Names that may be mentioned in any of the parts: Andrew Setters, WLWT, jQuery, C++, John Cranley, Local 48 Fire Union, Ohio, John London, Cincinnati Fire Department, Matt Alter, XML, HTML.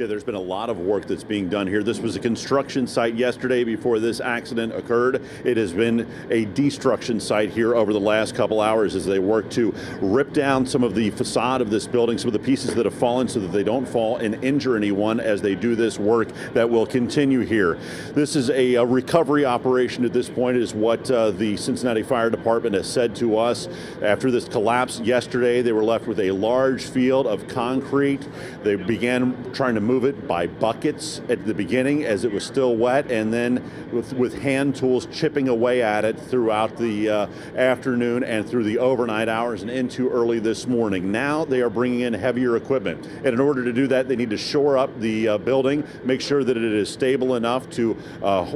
Yeah, there's been a lot of work that's being done here. This was a construction site yesterday before this accident occurred. It has been a destruction site here over the last couple hours as they work to rip down some of the facade of this building, some of the pieces that have fallen so that they don't fall and injure anyone as they do this work that will continue here. This is a recovery operation at this point is what the Cincinnati Fire Department has said to us. After this collapse yesterday, they were left with a large field of concrete. They began trying to move it by buckets at the beginning as it was still wet, and then with hand tools chipping away at it throughout the afternoon and through the overnight hours and into early this morning. Now they are bringing in heavier equipment, and in order to do that they need to shore up the building, make sure that it is stable enough to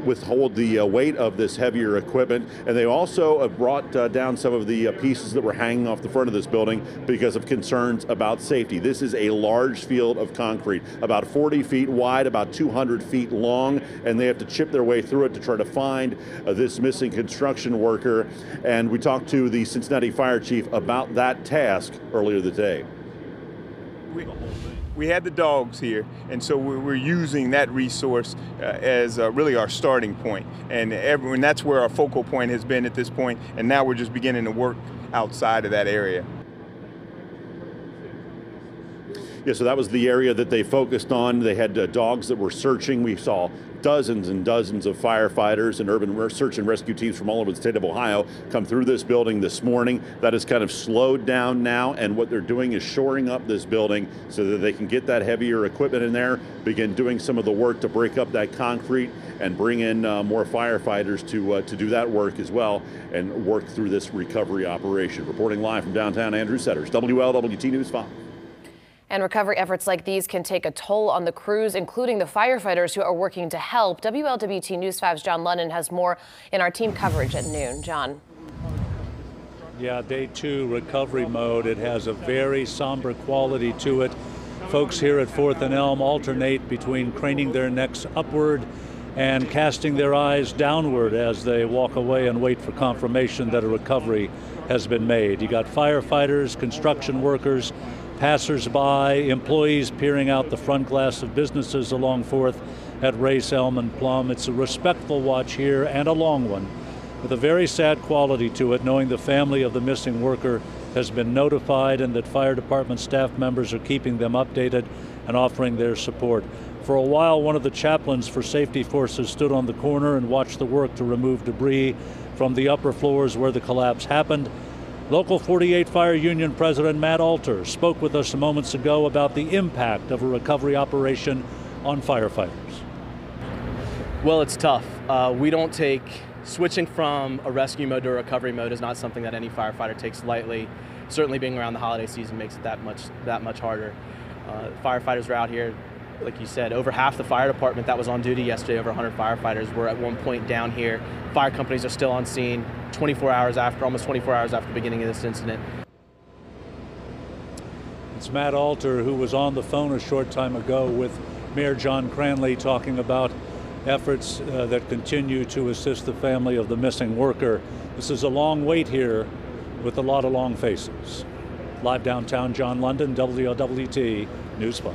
withhold the weight of this heavier equipment. And they also have brought down some of the pieces that were hanging off the front of this building because of concerns about safety. This is a large field of concrete, about 40 feet wide, about 200 feet long, and they have to chip their way through it to try to find this missing construction worker. And we talked to the Cincinnati Fire Chief about that task earlier today. We had the dogs here, and so we're using that resource as really our starting point. And that's where our focal point has been at this point, and now we're just beginning to work outside of that area. Yeah, so that was the area that they focused on. They had dogs that were searching. We saw dozens and dozens of firefighters and urban search and rescue teams from all over the state of Ohio come through this building this morning. That has kind of slowed down now, and what they're doing is shoring up this building so that they can get that heavier equipment in there, begin doing some of the work to break up that concrete and bring in more firefighters to do that work as well and work through this recovery operation. Reporting live from downtown, Andrew Setters, WLWT News 5. And recovery efforts like these can take a toll on the crews, including the firefighters who are working to help. WLWT News 5's John London has more in our team coverage at noon. John. Yeah, day 2 recovery mode. It has a very somber quality to it. Folks here at 4th and Elm alternate between craning their necks upward and casting their eyes downward as they walk away and wait for confirmation that a recovery has been made. You got firefighters, construction workers, passers-by, employees peering out the front glass of businesses along 4th at Race, Elm, and Plum. It's a respectful watch here and a long one with a very sad quality to it, knowing the family of the missing worker has been notified and that fire department staff members are keeping them updated and offering their support. For a while, one of the chaplains for safety forces stood on the corner and watched the work to remove debris from the upper floors where the collapse happened. Local 48 Fire Union President Matt Alter spoke with us moments ago about the impact of a recovery operation on firefighters. Well, it's tough. Switching from a rescue mode to a recovery mode is not something that any firefighter takes lightly. Certainly being around the holiday season makes it that much harder. Firefighters are out here, like you said, over half the fire department that was on duty yesterday, over 100 firefighters were at one point down here. Fire companies are still on scene 24 hours after the beginning of this incident. It's Matt Alter, who was on the phone a short time ago with Mayor John Cranley, talking about efforts that continue to assist the family of the missing worker. This is a long wait here with a lot of long faces. Live downtown, John London, WLWT News 5.